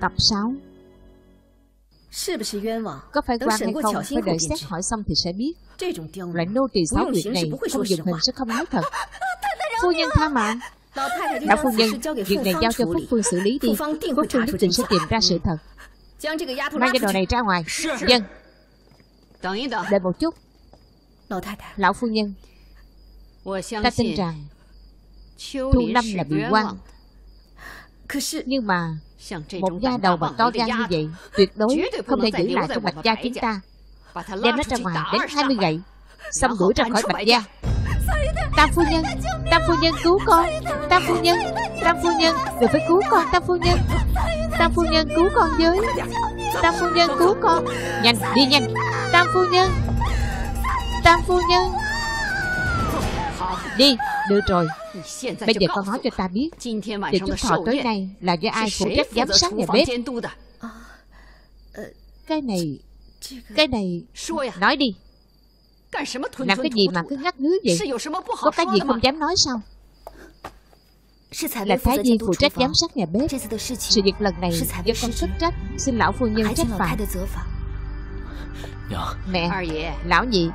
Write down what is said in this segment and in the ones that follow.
Tập 6. Có phải quan hay không, phải đợi xét hỏi xong thì sẽ biết. Loại nô tỳ xáo quyệt này không dùng hình sẽ không nói thật. Phu nhân tha mạng. Lão phu nhân, việc này giao cho Phúc Phương xử lý đi. Phúc Phương nhất định sẽ tìm ra sự thật. Mang cái đồ này ra ngoài. Dân, đợi một chút. Lão phu nhân, ta tin rằng Thu Lâm là bị oan. Nhưng mà một da đầu bạc to gan như vậy tuyệt đối không thể giữ lại trong Bạch gia chúng ta. Đem nó ra ngoài đến 20 gậy, xong đuổi ra khỏi Bạch gia. Tam phu nhân, Tam phu nhân cứu con. Tam phu nhân, Tam phu nhân, người phải cứu con. Tam phu nhân, Tam phu nhân cứu con với. Tam phu nhân cứu con. Nhanh, đi nhanh. Tam phu nhân, Tam phu nhân. Đi, được rồi. Bây giờ con nói cho ta biết, để chúng thọ tới nay là do ai phụ trách giám sát nhà bếp? Cái này, nói đi. Làm cái gì mà cứ ngắt ngứ vậy? Có cái gì không dám nói sao? Là Thái Vy phụ trách giám sát nhà bếp. Sự việc lần này do con xuất trách, xin lão phu nhân trách phạt. Mẹ, lão nhị,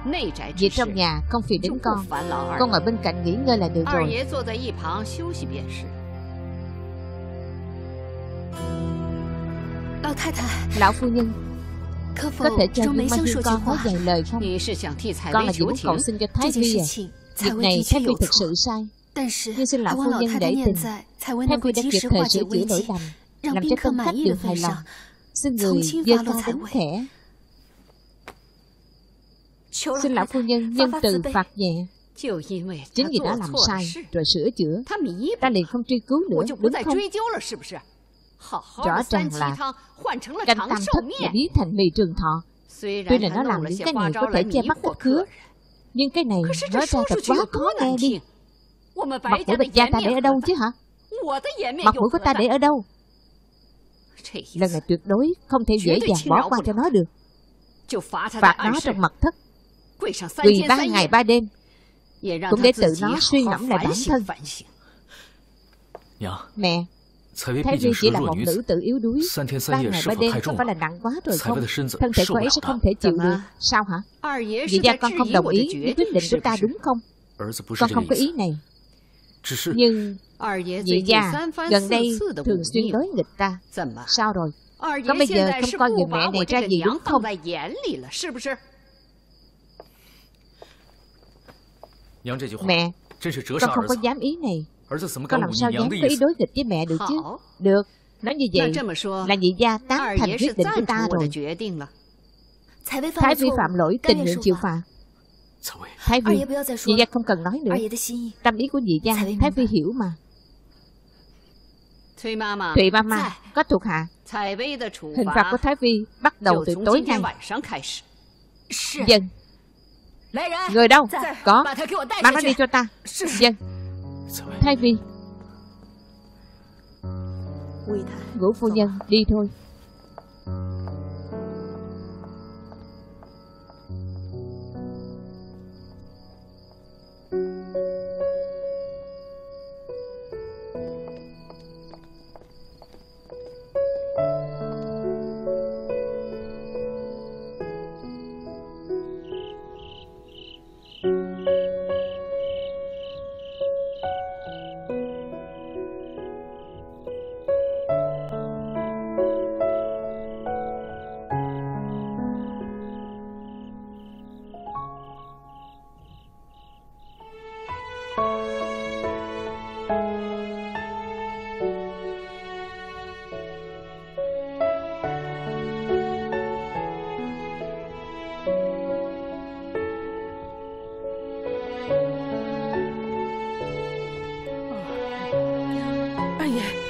vì trong nhà không phiền đến con ở bên cạnh nghỉ ngơi là được rồi. Lão phu nhân, có thể cho Dương Mai Hương con nói vài lời không? Con là chỉ muốn cầu xin cho Thái Vy à? Việc này Thái Vy thực sự sai, nhưng xin lão phu nhân để tình. Thái Vy đã kịp thời sửa chữa lỗi lầm, làm cho tân khách được hài lòng. Xin người dơ con tấm thẻ. Xin lão phu nhân nhân từ phạt nhẹ. Chính vì đã làm sai rồi sửa chữa, ta liền không truy cứu nữa, đúng không? Rõ ràng là canh tam thất đã biến thành mì trường thọ. Tuy là nó làm những cái này có thể che mắt bất khứa, nhưng cái này nói ra thật quá khó nghe đi. Mặt mũi Bạch gia ta để ở đâu chứ hả? Mặt mũi của ta để ở đâu? Lần này tuyệt đối không thể dễ dàng bỏ qua cho nó được. Phạt nó trong mật thất, quỳ 3 ngày 3 đêm, cũng để tự nó suy ngẫm lại bản thân. Mẹ, Thái Vy chỉ là một nữ tử yếu đuối, 3 ngày 3 đêm không phải là nặng quá rồi không? Thân thể cô ấy sẽ không thể chịu được. Sao hả? Vì gia con không đồng ý với quyết định của ta đúng không? Con không có ý này. Nhưng vị gia gần đây thường xuyên đối nghịch ta. Sao rồi? Có bây giờ không coi người mẹ này ra gì đúng không? Mẹ, con không có dám ý này. Con làm sao dám có ý đối nghịch với mẹ được chứ? Được, nói như vậy là nhị gia tán thành quyết định của ta rồi. Thái Vy phạm lỗi, tình nguyện chịu phạt. Thái Vy, nhị gia không cần nói nữa. Tâm ý của nhị gia Thái Vy hiểu mà. Thùy Mama, có thuộc hạ. Hình phạt của Thái Vy bắt đầu từ tối nay. Dân, người đâu? Có, mang nó đi cho ta. Dân, Thái Vy, Ngũ phu nhân, đi thôi.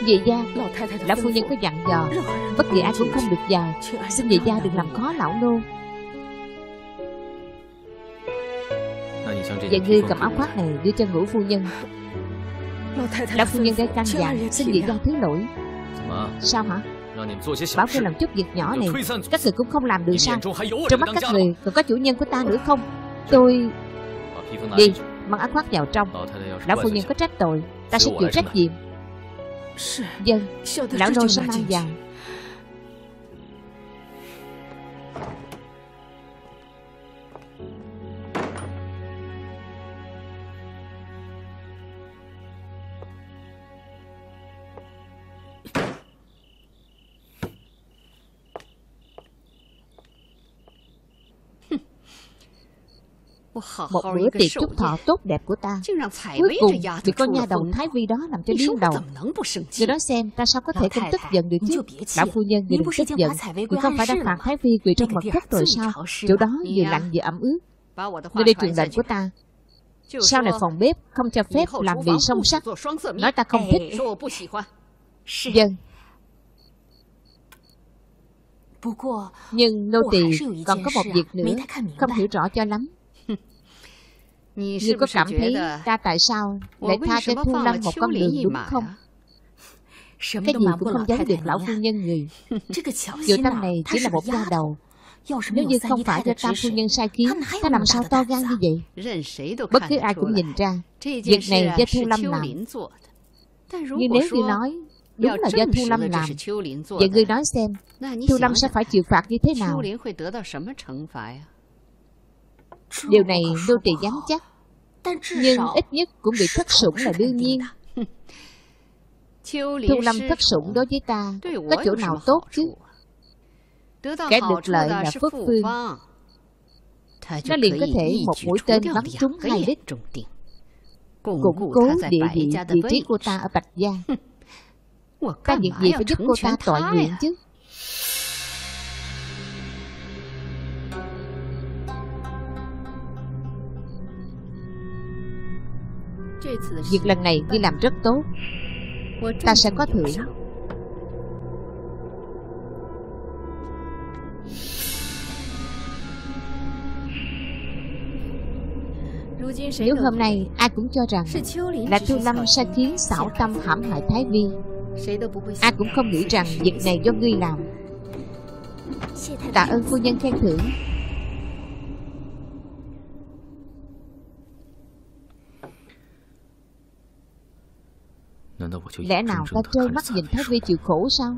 Dì gia, lão phu nhân có dặn dò, bất kỳ ai cũng không được vào. Xin dì gia đừng làm khó lão nô. Vậy ngươi cầm áo khoác này đưa cho Ngũ phu nhân. Lão phu nhân đã căn dặn, xin dì gia thứ lỗi. Sao hả? Bảo cô làm chút việc nhỏ này, các người cũng không làm được sao? Trong mắt các người còn có chủ nhân của ta nữa không? Tôi... Đi, mang áo khoác vào trong. Lão phu nhân có trách tội, ta sẽ chịu trách nhiệm. Dân, lão nô sẽ mang vào. một bữa tiệc chúc thọ tốt đẹp của ta. Cuối cùng vì con nha đầu Thái Vy đó làm cho điên đầu. Người đó xem ta sao có thể không tức giận được chứ. Lão phu nhân, người đừng tức giận. Người không phải đã phạt Thái Vy quỳ trong mật thất rồi sao? Chỗ đó vừa lạnh vừa ẩm ướt. Người đi truyền lệnh của ta. Sau này phòng bếp không cho phép làm mì song sắc. Nói ta không thích. Dân. Nhưng nô tỳ còn có một việc nữa không hiểu rõ cho lắm. Ngươi có cảm thấy ta tại sao lại tha cho Thu Lâm một con đường đúng không? Cái gì cũng không dám được lão phu nhân người. Tiểu Tâm này chỉ là một nha đầu. Nếu như không phải do Tam phu nhân sai khiến, ta làm sao to gan như vậy? Bất cứ ai cũng nhìn ra việc này do Thu Lâm làm. Nhưng nếu như nói đúng là do Thu Lâm làm, vậy ngươi nói xem Thu Lâm sẽ phải chịu phạt như thế nào? Điều này nô tỳ dám chắc, nhưng ít nhất cũng bị thất sủng là đương nhiên. Thu Lâm thất sủng đối với ta có chỗ nào tốt chứ? Kẻ được lợi là Phất Phương, nó liền có thể một mũi tên bắn trúng ngay đích, củng cố địa vị vị trí của ta ở Bạch Gia. Ta việc gì phải giúp cô ta tội nguyện chứ? Việc lần này đi làm rất tốt, ta sẽ có thưởng. Nếu hôm nay ai cũng cho rằng là Thu Lâm sai khiến xảo tâm hãm hại Thái Vy, ai cũng không nghĩ rằng việc này do ngươi làm. Tạ ơn phu nhân khen thưởng. Lẽ nào ta trơ mắt nhìn Thái Vy chịu khổ sao?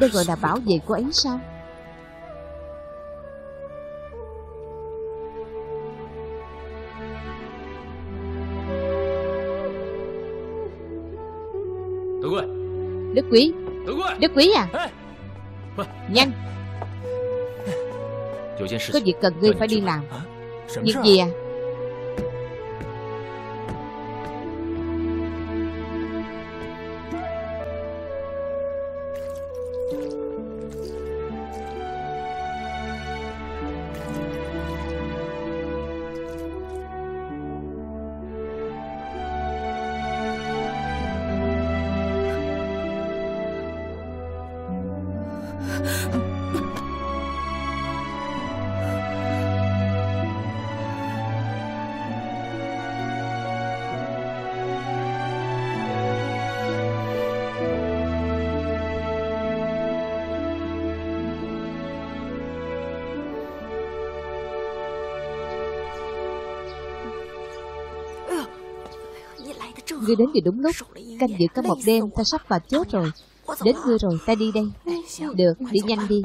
Đây gọi là bảo vệ của ấy sao? Đức quý, Đức quý à, nhanh! Có việc cần ngươi phải đi làm. Việc gì à? Ngươi đến thì đúng lúc, canh giữ cả một đêm, ta sắp vào chốt rồi. Đến ngươi rồi, ta đi đây. Được, đi nhanh đi.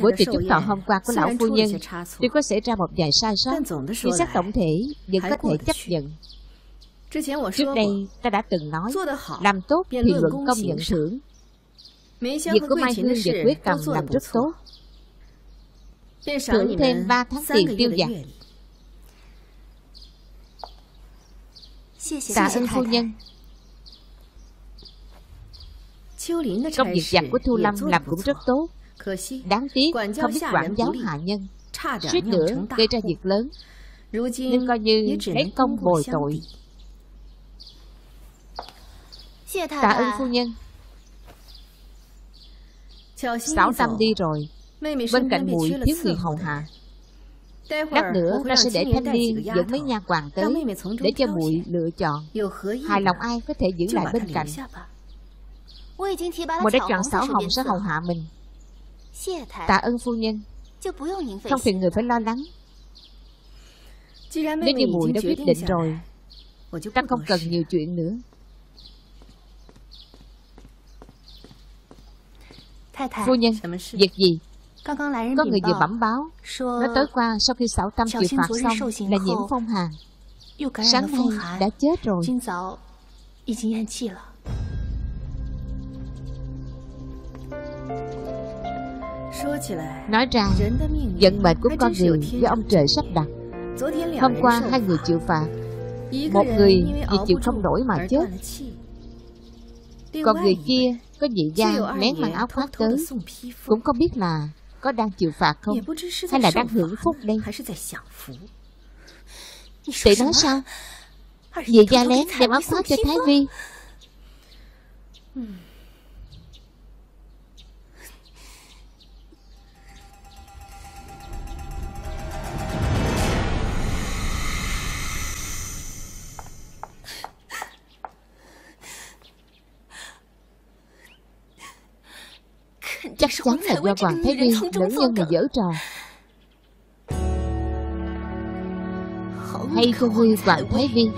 Buổi tiệc chúc thọ hôm qua của lão phu nhân tuy có xảy ra một vài sai sót, nhưng xét tổng thể vẫn có thể chấp nhận. Trước đây ta đã từng nói, làm tốt thì luận công nhận thưởng. Việc của Mai Hương và Quế Cầm làm rất tốt, thưởng thêm 3 tháng tiền tiêu vặt. Tạ ơn phu nhân. Công việc giặt của Thu Lâm làm cũng rất tốt. Đáng tiếc không biết quản giáo hạ nhân, suýt nữa gây ra việc lớn, nên coi như lấy công bồi tội. Tạ ơn phu nhân. Xảo Tâm đi rồi, bên cạnh muội thiếu người hầu hạ. Lát nữa ta sẽ để thanh niên dẫn mấy nha hoàn tới để cho muội lựa chọn, hài lòng ai có thể giữ lại bên cạnh. Muội đã chọn Xảo Hồng sẽ hầu hạ mình. Tạ ơn phu nhân, không phiền người phải lo lắng. Nếu như muội đã quyết định rồi, ta không cần nhiều chuyện nữa. Phu nhân, việc gì? Có người vừa bẩm báo, nó tối qua sau khi Xảo Tâm chịu phạt xong là nhiễm phong hàn, sáng nay đã chết rồi. Nói ra, vận mệnh của con người do ông trời sắp đặt. Hôm qua hai người chịu phạt, một người vì chịu không nổi mà chết, còn người kia có dị gian nén mang áo khoác tới, cũng không biết là có đang chịu phạt không, hay là đang hưởng phúc đây. Tỷ nói sao? Dị gia lén đem áo khoác cho Thái Vy. Chắc chắn là do Hoàng Thái Vy lẫn nhân mà giở trò. Hay không vui Hoàng Thái Vy,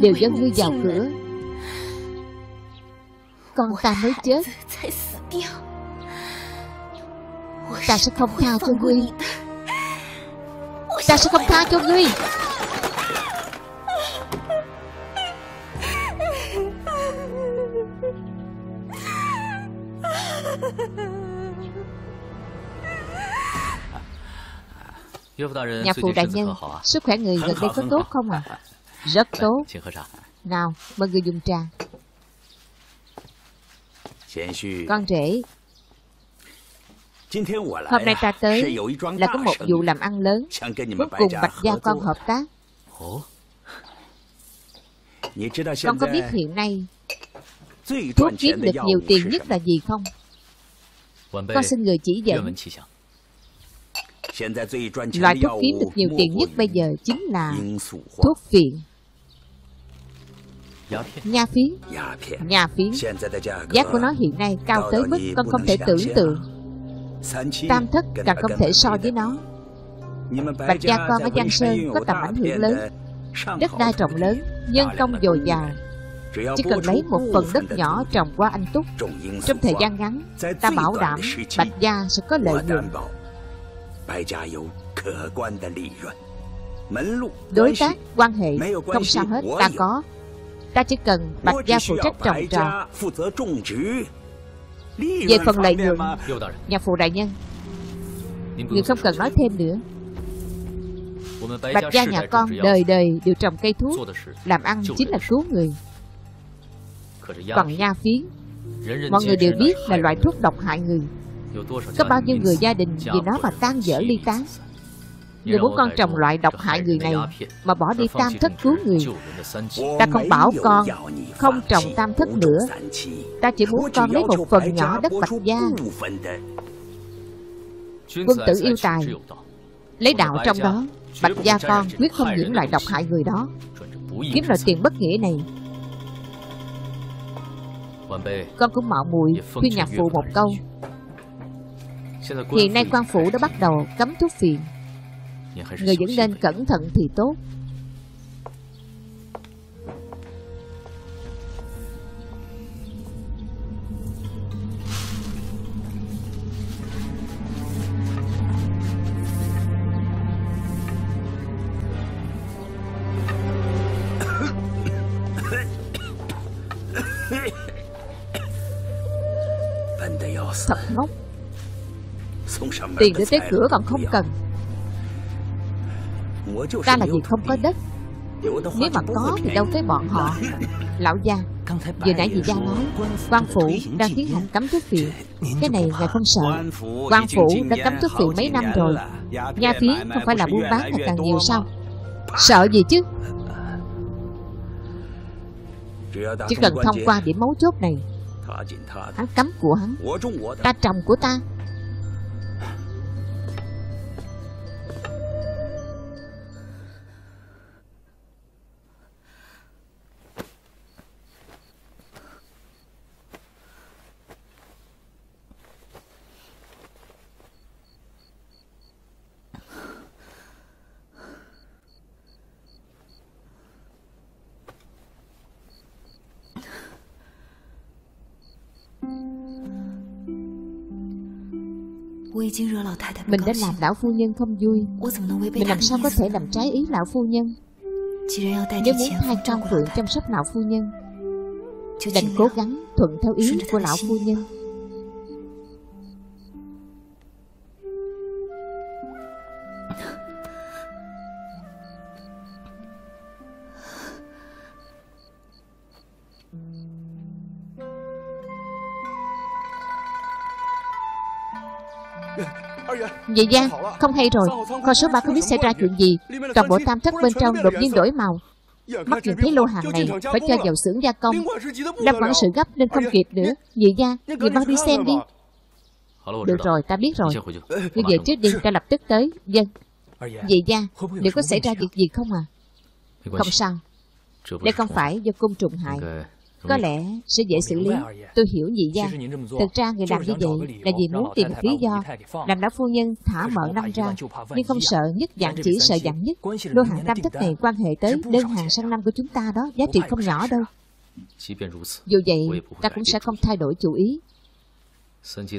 đều do ngươi vào cửa, con ta mới chết. Ta sẽ không tha cho ngươi. Ta sẽ không tha cho ngươi. Nhà phụ đại nhân, sức khỏe người gần đây có tốt không ạ? Rất tốt. Nào, mời người dùng trà. Con rể, hôm nay ta tới là có một vụ làm ăn lớn, muốn cùng Bạch gia con hợp tác. Con có biết hiện nay thuốc kiếm được nhiều tiền nhất là gì không? Con xin người chỉ dẫn. Loại thuốc kiếm được nhiều tiền nhất bây giờ chính là thuốc phiện. Nha phiến. Giá của nó hiện nay cao tới mức con không thể tưởng tượng. Tam thất càng không thể so với nó. Bạch gia con ở Giang Sơn có tầm ảnh hưởng lớn, đất đai rộng lớn, nhân công dồi dào. Chỉ cần lấy một phần đất nhỏ trồng qua anh túc, trong thời gian ngắn, ta bảo đảm Bạch gia sẽ có lợi nhuận. Đối tác, quan hệ, không sao hết, ta có. Ta chỉ cần Bạch gia phụ trách trồng trọt. Về phần lợi nhuận, nhà phụ đại nhân, người không cần nói thêm nữa. Bạch gia nhà con đời đời đều trồng cây thuốc, làm ăn chính là cứu người. Còn nha phiến, mọi người đều biết là loại thuốc độc hại người. Có bao nhiêu người gia đình vì nó mà tan dở ly tán. Người muốn con trồng loại độc hại người này mà bỏ đi tam thất cứu người. Ta không bảo con không trồng tam thất nữa. Ta chỉ muốn con lấy một phần nhỏ đất Bạch gia. Quân tử yêu tài, lấy đạo trong đó. Bạch gia con quyết không những loại độc hại người đó. Kiếm loại tiền bất nghĩa này, con cũng mạo muội khuyên nhạc phụ một câu. Hiện nay quan phủ đã bắt đầu cấm thuốc phiện, người vẫn nên cẩn thận thì tốt. Thật ngốc, tiền để tới cửa còn không cần. Ta là vì không có đất, nếu mà có thì đâu tới bọn họ. Lão gia, vừa nãy dì gia nói quan phủ đang tiến hành cấm thuốc phiện. Cái này ngài không sợ? Quan phủ đã cấm thuốc phiện mấy năm rồi. Nha phiến không phải là buôn bán ngày càng nhiều sao? Sợ gì chứ? Chỉ cần thông qua điểm mấu chốt này, hắn cấm của hắn, ta trồng của ta. Mình đã làm lão phu nhân không vui, mình làm sao có thể làm trái ý lão phu nhân? Nếu muốn hai con phượng chăm sóc lão phu nhân, đành cố gắng thuận theo ý của lão phu nhân. Vậy ra không hay rồi. Con số 3 không biết xảy ra chuyện gì. Toàn bộ tam thất bên trong đột nhiên đổi màu. Mắt nhìn thấy lô hàng này phải cho vào xưởng gia công. Lâm quản sự gấp nên không kịp nữa. Vậy ra vậy bác đi xem đi. Được rồi, ta biết rồi. Ngươi về trước đi, ta lập tức tới. Dân. Vậy ra liệu có xảy ra việc gì không à? Không sao. Đây không phải do côn trùng hại. Có lẽ sẽ dễ xử lý. Tôi hiểu nhị gia. Thực ra người làm như vậy là vì muốn tìm lý do làm lão phu nhân thả mở năm ra. Nhưng không sợ nhất dạng, chỉ sợ dạng nhất. Lô hàng tam thất này quan hệ tới đơn hàng sang năm của chúng ta đó. Giá trị không nhỏ đâu. Dù vậy ta cũng sẽ không thay đổi chủ ý.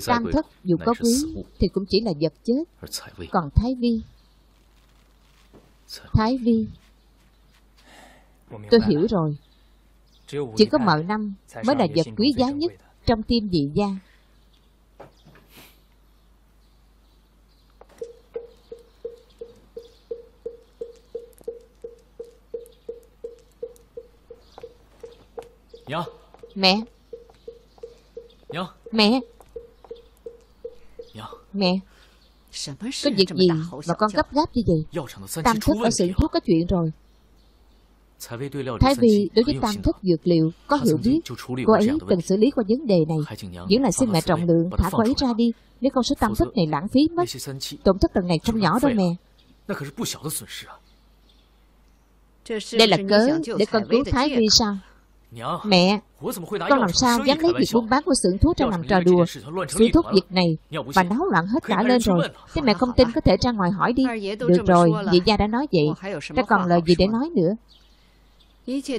Tam thất dù có quý thì cũng chỉ là vật chết. Còn Thái Vy, Thái Vy, tôi hiểu rồi. Chỉ có mợ năm mới là vật quý giá nhất trong tim dị gia. Mẹ, mẹ, mẹ, có việc gì mà con gấp gáp như vậy? Tam thất ở xưởng thuốc có chuyện rồi. Thái Vy đối với tam thất dược liệu có hiểu biết. Cô ấy từng xử lý qua vấn đề này. Những là xin mẹ trọng lượng thả cô ấy ra đi. Nếu con số tam thất này lãng phí mất. Tổn thất lần này không nhỏ đâu mẹ. Đây là cớ để con cứu Thái Vy sao? Mẹ, con làm sao dám lấy việc buôn bán của xưởng thuốc ra làm trò đùa? Xưởng thuốc việc này mà náo loạn hết cả lên rồi. Thế mẹ không tin có thể ra ngoài hỏi đi. Được rồi, dị gia đã nói vậy, ta còn lời gì để nói nữa?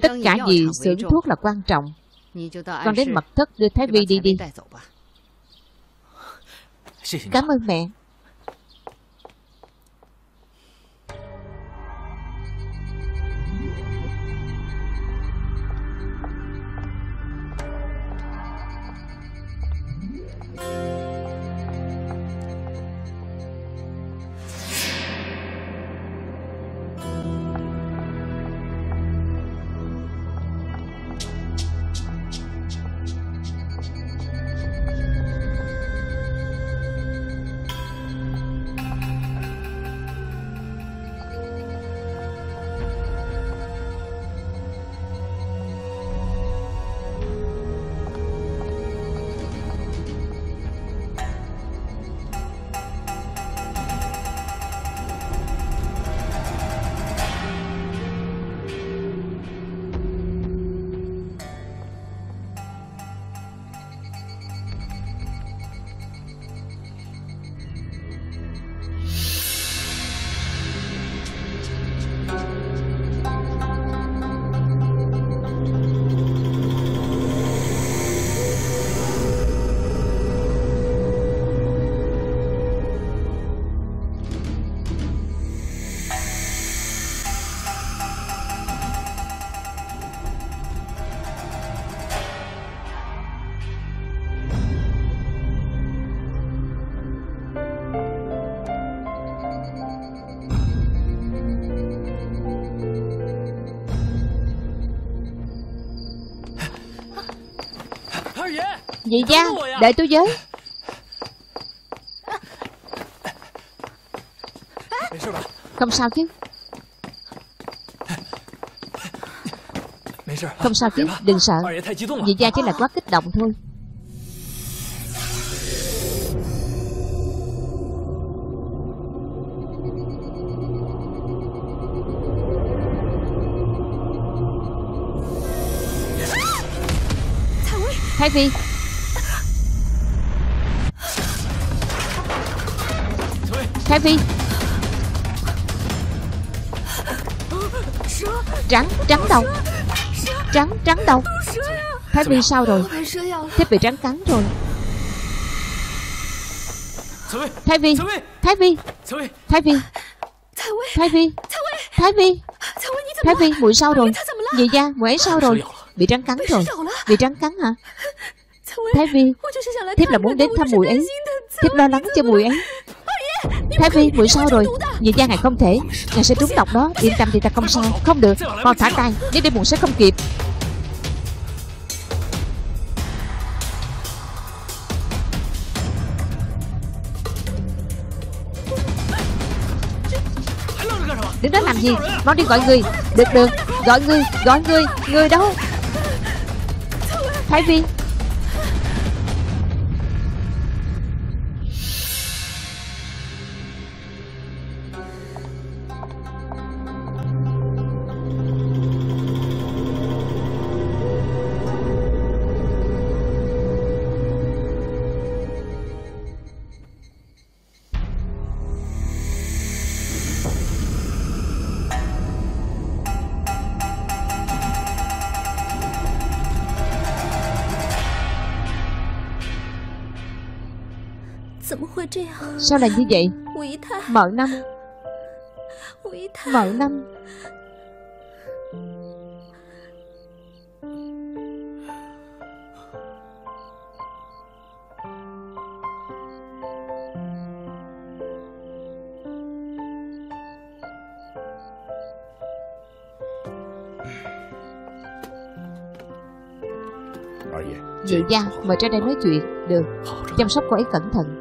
Tất cả gì xưởng thuốc là quan trọng. Con đến mật thất đưa Thái Vy đi đi. Cảm ơn mẹ. Dì gia, đợi tôi với. Không sao chứ? Không sao chứ, đừng sợ. Dì gia chỉ là quá kích động thôi. Thái Vy, Thái Vy, trắng, trắng đầu, trắng, trắng đầu. Thái Vy sao rồi? Thế bị trắng cắn rồi. Thái Vy, Thái Vy, Thái Vy, Thái Vy, Thái Vy, Thái Vy, muội sao rồi? Dì gia, muội ấy sao rồi? Bị trắng cắn rồi. Bị trắng cắn hả? Thái Vy, thiếp là muốn đến thăm muội ấy. Thiếp lo lắng cho muội ấy. Thái Vy, muội sao rồi? Dì gia ngài không thể, ngài sẽ trúng độc đó. Yên tâm thì ta không sao. Không được, con thả tay, nếu để muộn sẽ không kịp. nhiên nó đi gọi người. Được được, gọi người. Người đâu? Thái Vy. Sao lại như vậy? Mợ Năm, Mợ Năm. Vậy ra mời ra đây nói chuyện. Được, chăm sóc cô ấy cẩn thận.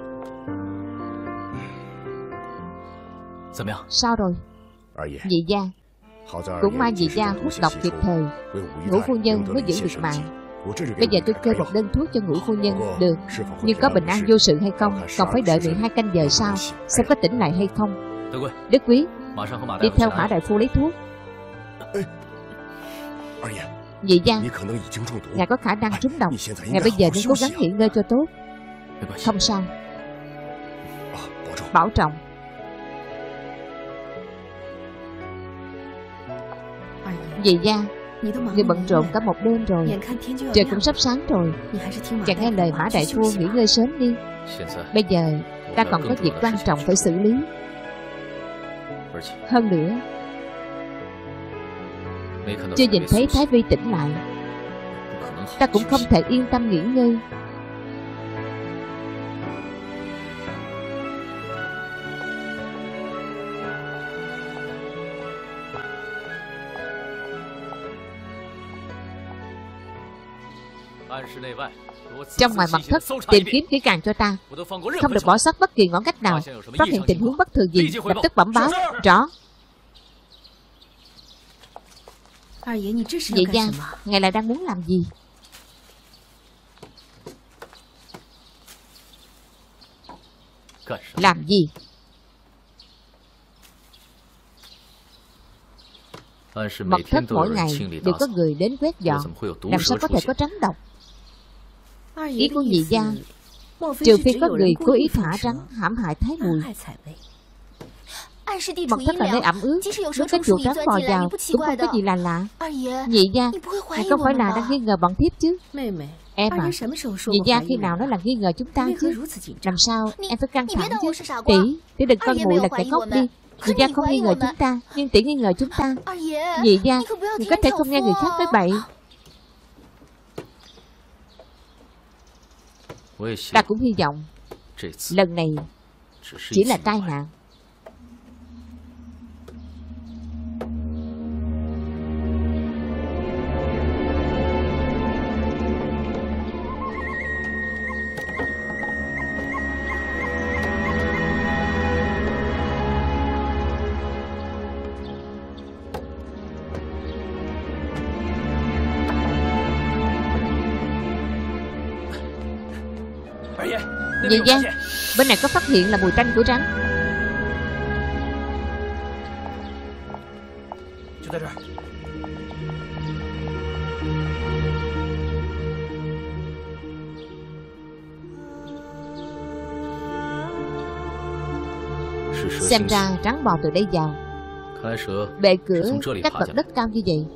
Sao rồi? Dì gia, cũng may dì gia hút độc kịp thời, Ngũ phu nhân mới giữ được mạng. Bây giờ tôi kêu một đơn thuốc cho Ngũ phu nhân. Được, nhưng có bình an vô sự hay không còn phải đợi 12 canh giờ sau xem có tỉnh lại hay không. Đức quý, đi theo Mã đại phu lấy thuốc. Dì gia, ngài có khả năng trúng độc, ngài bây giờ nên cố gắng nghỉ ngơi cho tốt. Không sao, bảo trọng. Dì gia, người bận rộn cả một đêm rồi, trời cũng sắp sáng rồi. Chàng nghe lời Mã đại phu nghỉ ngơi sớm đi. Bây giờ ta còn có việc quan trọng phải xử lý. Hơn nữa, chưa nhìn thấy Thái Vy tỉnh lại, ta cũng không thể yên tâm nghỉ ngơi. Trong ngoài mật thất tìm kiếm kỹ càng cho ta, không được bỏ sót bất kỳ ngõ ngách nào. Phát hiện tình huống bất thường gì lập tức bẩm báo rõ. Vậy ra ngài lại đang muốn làm gì? Làm gì? Mật thất mỗi ngày đều có người đến quét dọn, làm sao có thể có rắn độc? Ý của nhị gia, trừ phi có người cố ý thả rắn hãm hại Thái Mùi. Mật thất là nơi ẩm ướt, nếu cái chuột rắn bò vào cũng không có gì là lạ. Nhị gia, ngài không phải là đang nghi ngờ bọn thiếp chứ? Em à, nhị gia khi nào nó là nghi ngờ chúng ta chứ? Làm sao em phải căng thẳng chứ? Tỷ đừng coi muội là kẻ ngốc đi. Nhị gia không nghi ngờ chúng ta, nhưng tỷ nghi ngờ chúng ta. Nhị gia, thì có thể không nghe người khác nói bậy. Ta cũng hy vọng lần này chỉ là tai nạn. Dì gia, bên này có phát hiện là mùi tanh của rắn. Xem ra rắn bò từ đây vào. Bệ cửa cách mặt đất cao như vậy.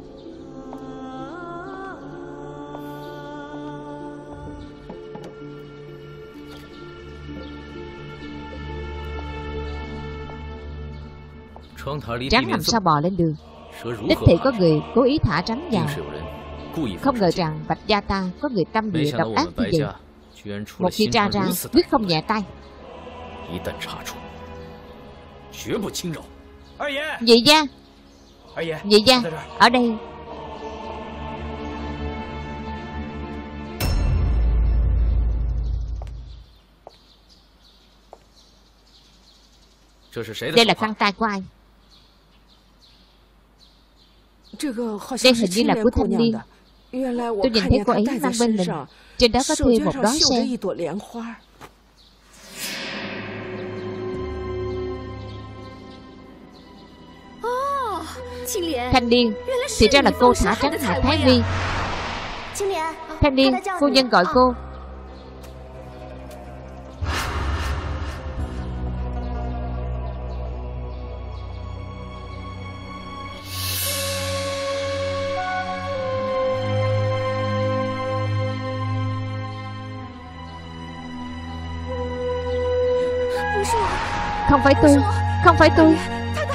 Rắn làm sao bò lên đường? Đích thị có người cố ý thả rắn vào. Không ngờ rằng Bạch gia ta có người tâm địa độc ác như vậy. Một khi tra ra quyết không nhẹ tay. Dì gia, dì gia, ở đây. Đây là khăn tay của ai? Đây hình như là của thanh niên. Tôi nhìn thấy cô ấy mang bên mình, trên đó có thuê một đóa sen. Thanh niên, thì ra là cô thả trắng hạt Thái Vy. Thanh niên, phu nhân gọi cô. Không phải tôi, không phải tôi.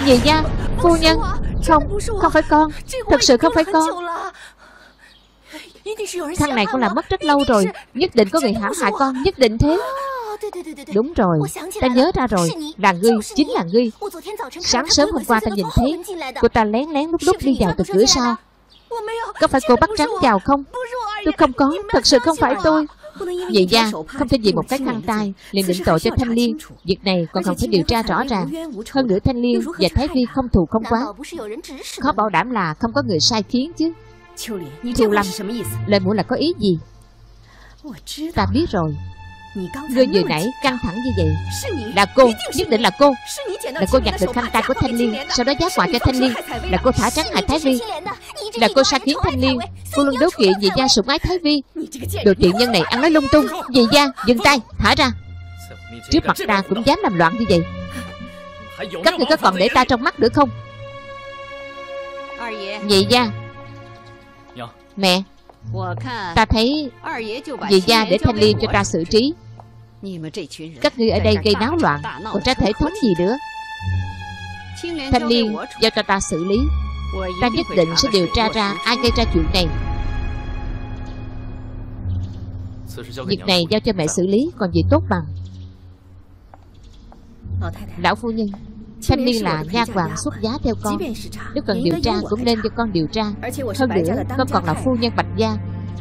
Nhị nha, phu nhân. Không, không phải con. Thật sự không phải con. Thằng này con làm mất rất lâu rồi. Nhất định có người hãm hại con, nhất định thế. Đúng rồi, ta nhớ ra rồi. Là ngươi, chính là ngươi. Sáng sớm hôm qua ta nhìn thấy cô ta lén lén lúc lúc đi vào từ cửa sau. Có phải cô bắt rắn vào không? Tôi không có, thật sự không phải tôi. Vậy ra, không thể vì một cái khăn tay liền định tội cho Thanh Liên. Việc này còn không phải điều tra rõ ràng. Hơn nữa Thanh Liên và Thái Vy không thù không quá, khó bảo đảm là không có người sai khiến chứ. Triều Lâm, lời muội là có ý gì? Ta biết rồi. Ngươi vừa nãy căng thẳng như vậy là cô, nhất định là cô. Là cô nhặt được khăn tay của Thanh Liên, sau đó giác họa cho Thanh Liên. Là cô thả trắng hại Thái Vy, là cô sai khiến Thanh Liên. Cô luôn đấu kỵ dị gia sủng ái Thái Vy. Đồ tiện nhân này ăn nói lung tung. Dị gia, dừng tay, thả ra. Trước mặt ta cũng dám làm loạn như vậy, các người có còn để ta trong mắt nữa không? Dị gia. Mẹ, ta thấy dì gia để Thanh Liên cho ta xử trí. Các ngươi ở đây gây náo loạn, còn trái thể thống gì nữa. Thanh Liên giao cho ta xử lý. Ta nhất định sẽ điều tra ra ai gây ra chuyện này. Việc này giao cho mẹ xử lý, còn gì tốt bằng. Lão phu nhân, Thanh Liên là nha hoàn xuất giá theo con. Nếu cần điều tra cũng nên cho con điều tra. Hơn nữa con còn là phu nhân Bạch gia,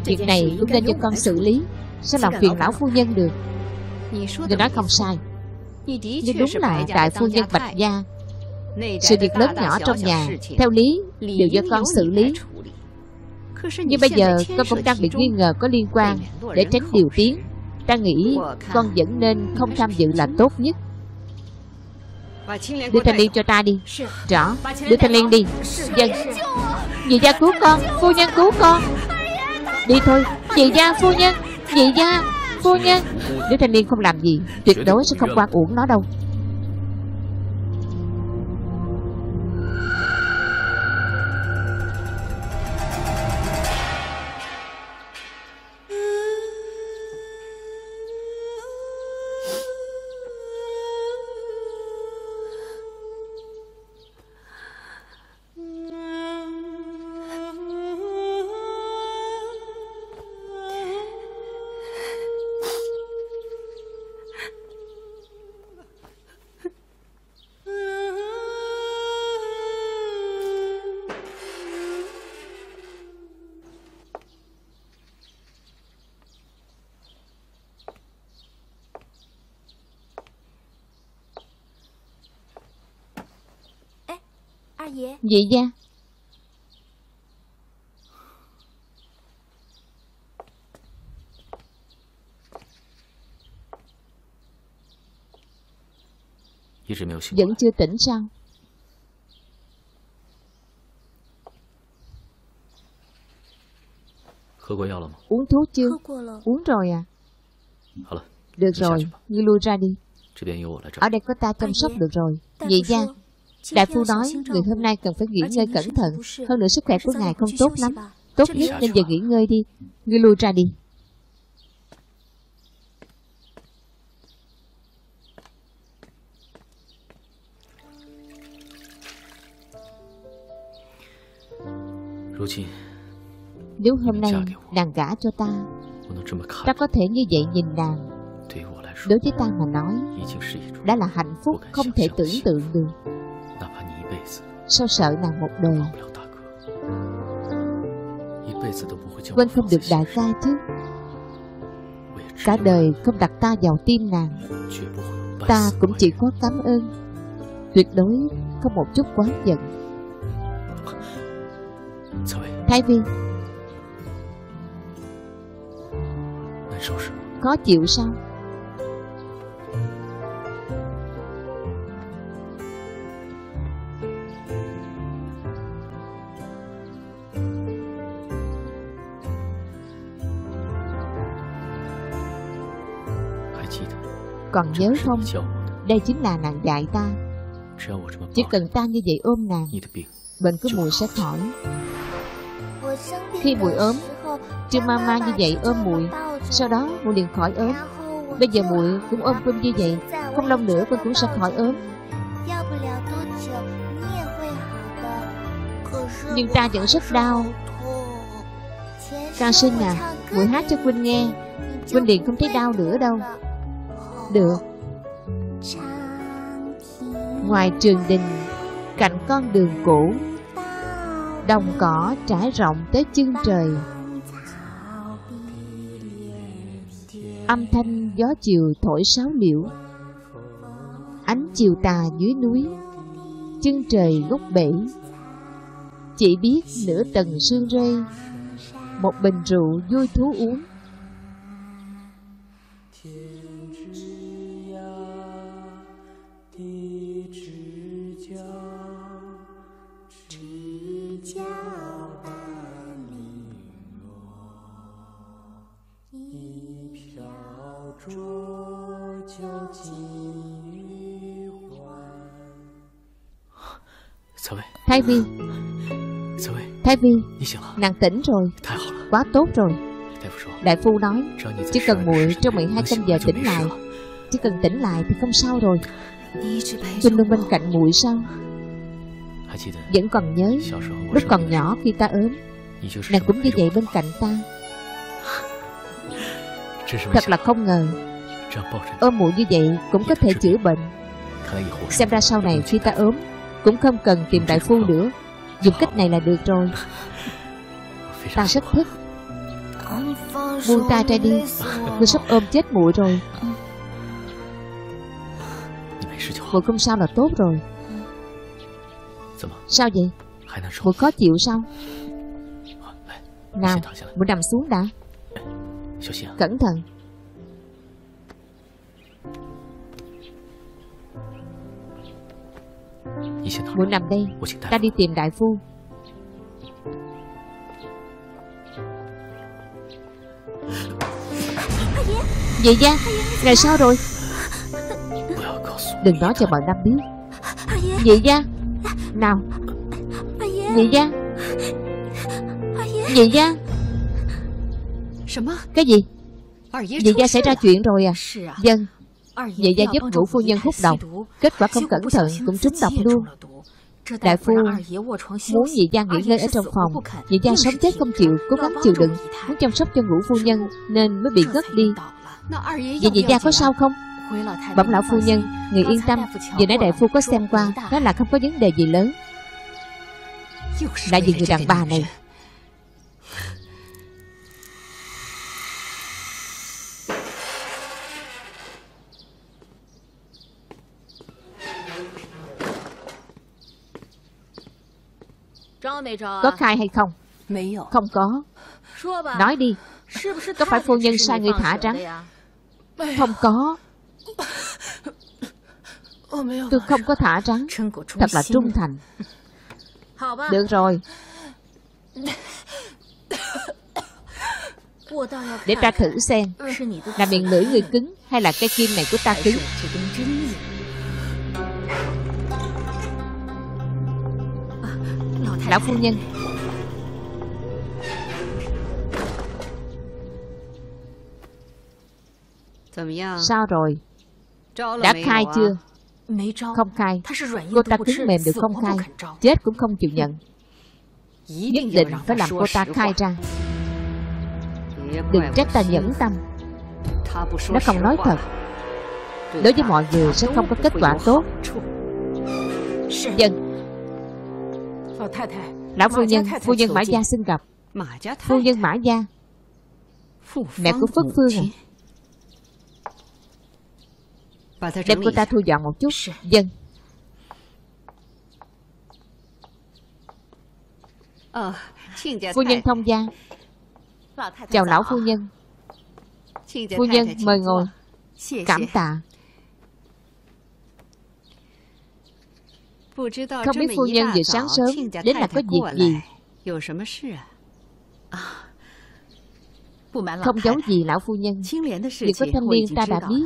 việc này cũng nên cho con xử lý. Sẽ làm phiền lão phu nhân được. Người nói không sai, nhưng đúng là tại phu nhân Bạch gia, sự việc lớn nhỏ trong nhà theo lý đều do con xử lý. Nhưng bây giờ con cũng đang bị nghi ngờ có liên quan, để tránh điều tiếng, ta nghĩ con vẫn nên không tham dự là tốt nhất. Đưa Thanh Liên cho ta đi. Rõ, đưa Thanh Liên đi. Dân, dì gia cứu con, phu nhân cứu con. Đi thôi, dì gia, phu nhân, dì gia, phu nhân. Nếu Thanh Liên không làm gì, tuyệt đối sẽ không oan uổng nó đâu. Dì gia, vẫn chưa tỉnh sao? Uống thuốc chưa? Uống rồi à? Được rồi, ngươi lui ra đi. Ở đây có ta chăm sóc được rồi. Dì gia, đại phu nói người hôm nay cần phải nghỉ ngơi cẩn thận. Hơn nữa sức khỏe của ngài không tốt lắm. Tốt nhất nên giờ nghỉ ngơi đi. Ngươi lui ra đi. Nếu hôm nay nàng gả cho ta, ta có thể như vậy nhìn nàng. Đối với ta mà nói, đã là hạnh phúc không thể tưởng tượng được. Sao sợ nàng một đời, quên không được đại ca chứ. Cả đời không đặt ta vào tim nàng, ta cũng chỉ có cảm ơn, tuyệt đối không một chút oán giận. Thái Vy, khó chịu sao? Còn nhớ không, đây chính là nàng dạy ta, chỉ cần ta như vậy ôm nàng, bệnh của mùi sẽ khỏi. Khi mùi ốm, Trương Mama như vậy ôm mùi, sau đó mùi liền khỏi ốm. Bây giờ mùi cũng ôm Quân như vậy, không lâu nữa Quân cũng sẽ khỏi ốm. Nhưng ta vẫn rất đau. Ca sinh à, mùi hát cho Quân nghe, Quân liền không thấy đau nữa đâu. Được. Ngoài trường đình, cạnh con đường cũ, đồng cỏ trải rộng tới chân trời. Âm thanh gió chiều thổi sáo liễu, ánh chiều tà dưới núi, chân trời gốc bể. Chỉ biết nửa tầng sương rơi, một bình rượu vui thú uống. Thái Vy, Thái Vy, nàng tỉnh rồi, quá tốt rồi. Đại phu nói, chỉ cần muội trong 12 giờ tỉnh lại, chỉ cần tỉnh lại thì không sao rồi. Trinh luôn bên cạnh muội sao? Vẫn còn nhớ, lúc còn nhỏ khi ta ốm, nàng cũng như vậy bên cạnh ta. Thật là không ngờ, ôm muội như vậy cũng có thể chữa bệnh. Xem ra sau này khi ta ốm cũng không cần tìm đại phu nữa, dùng cách này là được rồi. Ta rất thích. Buông ta ra đi, ngươi sắp ôm chết muội rồi. Muội không sao là tốt rồi. Sao vậy? Muội khó chịu sao? Nào, muội nằm xuống đã. Cẩn thận. Muội nằm đây, ta đi tìm đại phu. Dì Giang, ngày sao rồi? Đừng nói cho bọn Nam biết. Dì Giang, nào. Dì Giang, dì Giang. Cái gì? Dì Giang xảy ra chuyện rồi à? Dân, dì Giang giúp Ngũ phu nhân hút độc, kết quả không cẩn thận cũng trúng độc luôn. Đại phu muốn dì Giang nghỉ ngơi ở trong phòng, dì Giang sống chết không chịu, cố gắng chịu đựng, muốn chăm sóc cho Ngũ phu nhân nên mới bị ngất đi. Vậy dì Giang có sao không? Bẩm lão phu nhân, người yên tâm, vừa nãy đại phu có xem qua, đó là không có vấn đề gì lớn. Lại vì người đàn bà này. Có khai hay không? Không có. Nói đi, có phải phu nhân sai người thả rắn? Không có. Tôi không có thả rắn. Thật là trung thành. Được rồi, để ta thử xem, là miệng lưỡi người cứng hay là cái kim này của ta cứng. Lão phu nhân, sao rồi? Đã khai chưa? Không khai. Cô ta cứng mềm đều không khai, chết cũng không chịu nhận. Nhất định phải làm cô ta khai ra. Đừng trách ta nhẫn tâm. Nó không nói thật, đối với mọi người sẽ không có kết quả tốt. Dân. Lão phu nhân Mã Gia xin gặp. Phu nhân Mã Gia, mẹ của Phất Phương à? Đem cô ta thu dọn một chút. Dân. Phu nhân thông gia. Chào lão phu nhân. Phu nhân mời ngồi. Cảm tạ. Không biết phu nhân vừa sáng sớm đến là có việc gì? Không giấu gì lão phu nhân, việc của Thanh Liên ta đã biết.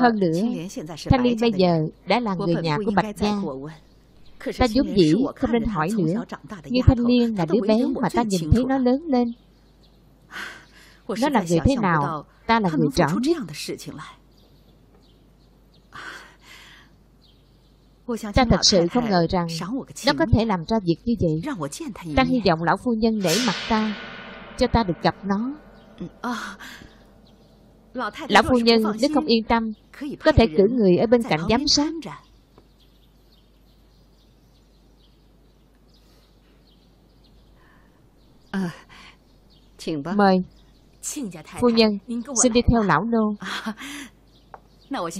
Hơn nữa, Thanh Liên bây giờ đã là người nhà của Bạch Gia. Ta vốn dĩ không nên hỏi nữa. Nhưng Thanh Liên là đứa bé mà ta nhìn thấy nó lớn lên. Nó là người thế nào, ta là người rõ nhất. Ta thật sự không ngờ rằng nó có thể làm ra việc như vậy. Ta hy vọng lão phu nhân nể mặt ta, cho ta được gặp nó. Lão phu nhân nếu không yên tâm, có thể cử người ở bên cạnh giám sát. Mời phu nhân, xin đi theo lão nô.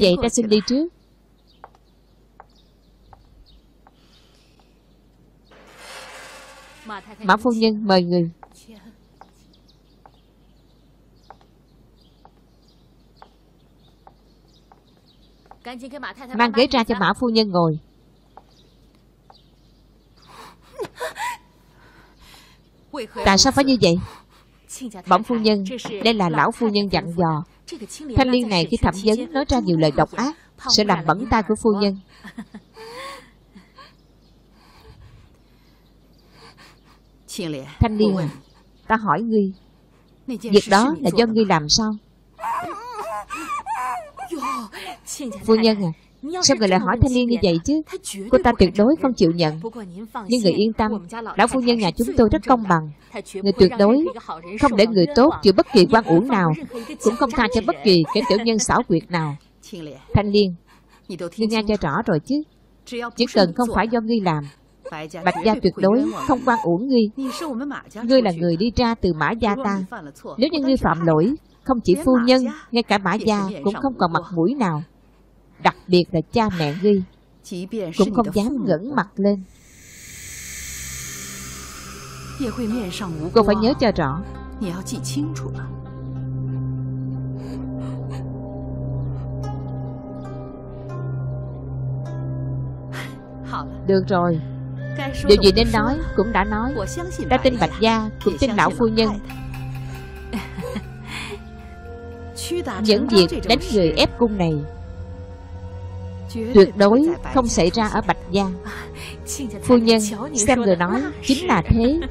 Vậy ta xin đi trước. Mã phu nhân mời người. Mang ghế ra cho Mã phu nhân ngồi. Tại sao phải như vậy? Bẩm phu nhân, đây là lão phu nhân dặn dò. Thanh Liên này khi thẩm vấn nói ra nhiều lời độc ác, sẽ làm bẩn tai của phu nhân. Thanh Liên, ta hỏi ngươi, việc đó là do ngươi làm sao? Phu nhân à, sao người lại hỏi Thanh Liên như vậy chứ? Cô ta tuyệt đối không chịu nhận. Nhưng người yên tâm, lão phu nhân nhà chúng tôi rất công bằng. Người tuyệt đối không để người tốt chịu bất kỳ oan uổng nào, cũng không tha cho bất kỳ kẻ tiểu nhân xảo quyệt nào. Thanh Liên, ngươi nghe cho rõ rồi chứ? Chỉ cần không phải do ngươi làm, Bạch Gia tuyệt đối không oan uổng ngươi. Ngươi là người đi ra từ Mã Gia ta. Nếu như ngươi phạm lỗi, không chỉ phu nhân, ngay cả Mã Gia cũng không còn mặt mũi nào. Đặc biệt là cha mẹ ngươi cũng không dám ngẩng mặt lên. Cô phải nhớ cho rõ. Được rồi, điều gì nên nói cũng đã nói. Ta tin Bạch Gia, cũng tin lão phu nhân. Những việc đánh người ép cung này tuyệt đối không xảy ra ở Bạch Gia. Phu nhân, xem người nói chính là thế.